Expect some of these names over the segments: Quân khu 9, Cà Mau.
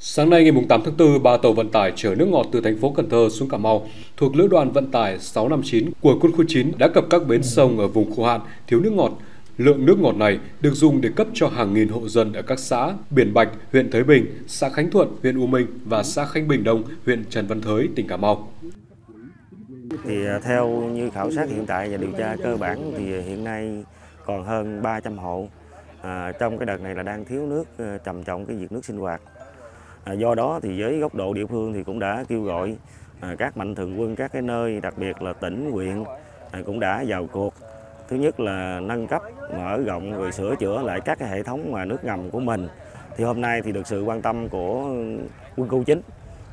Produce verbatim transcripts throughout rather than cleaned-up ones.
Sáng nay ngày tám tháng tư, ba tàu vận tải chở nước ngọt từ thành phố Cần Thơ xuống Cà Mau thuộc Lữ đoàn Vận tải sáu năm chín của Quân khu chín đã cập các bến sông ở vùng khô hạn thiếu nước ngọt. Lượng nước ngọt này được dùng để cấp cho hàng nghìn hộ dân ở các xã Biển Bạch, huyện Thới Bình, xã Khánh Thuận, huyện U Minh và xã Khánh Bình Đông, huyện Trần Văn Thới, tỉnh Cà Mau. Thì theo như khảo sát hiện tại và điều tra cơ bản thì hiện nay còn hơn ba trăm hộ à, trong cái đợt này là đang thiếu nước trầm trọng cái việc nước sinh hoạt. À, do đó thì với góc độ địa phương thì cũng đã kêu gọi à, các mạnh thường quân các cái nơi, đặc biệt là tỉnh, huyện à, cũng đã vào cuộc. Thứ nhất là nâng cấp, mở rộng rồi sửa chữa lại các cái hệ thống mà nước ngầm của mình. Thì hôm nay thì được sự quan tâm của Quân khu chín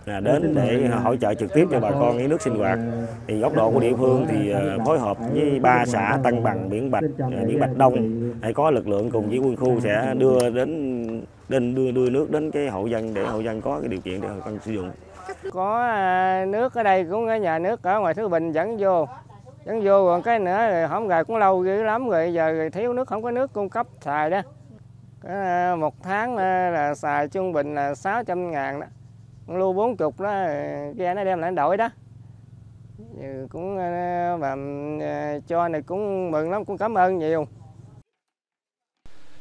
à, đến để hỗ trợ trực tiếp cho bà con cái nước sinh hoạt. Thì góc độ của địa phương thì phối hợp với ba xã Tân Bằng, Biển Bạch, Biển Bạch Đông để có lực lượng cùng với quân khu sẽ đưa đến Đến đưa đưa nước đến cái hộ dân để hộ dân có cái điều kiện để hộ dân sử dụng. Có nước ở đây cũng nhà nước ở ngoài Thứ Bình dẫn vô, dẫn vô còn cái nữa rồi không gài cũng lâu dữ lắm rồi, giờ thiếu nước không có nước cung cấp xài đó. Một tháng là xài trung bình là sáu trăm ngàn đó, lưu bốn mươi đó, kia nó đem lại đổi đó. Cũng mà cho này cũng mừng lắm, cũng cảm ơn nhiều.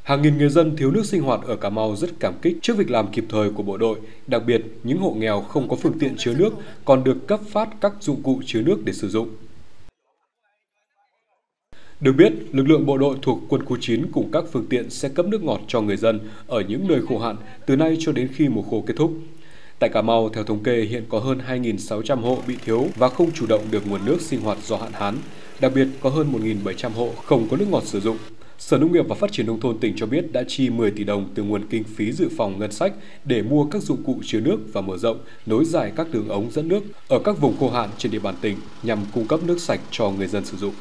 Hàng nghìn người dân thiếu nước sinh hoạt ở Cà Mau rất cảm kích trước việc làm kịp thời của bộ đội, đặc biệt những hộ nghèo không có phương tiện chứa nước còn được cấp phát các dụng cụ chứa nước để sử dụng. Được biết, lực lượng bộ đội thuộc Quân khu chín cùng các phương tiện sẽ cấp nước ngọt cho người dân ở những nơi khô hạn từ nay cho đến khi mùa khô kết thúc. Tại Cà Mau, theo thống kê hiện có hơn hai nghìn sáu trăm hộ bị thiếu và không chủ động được nguồn nước sinh hoạt do hạn hán, đặc biệt có hơn một nghìn bảy trăm hộ không có nước ngọt sử dụng. Sở Nông nghiệp và Phát triển Nông thôn tỉnh cho biết đã chi mười tỷ đồng từ nguồn kinh phí dự phòng ngân sách để mua các dụng cụ chứa nước và mở rộng, nối dài các đường ống dẫn nước ở các vùng khô hạn trên địa bàn tỉnh nhằm cung cấp nước sạch cho người dân sử dụng.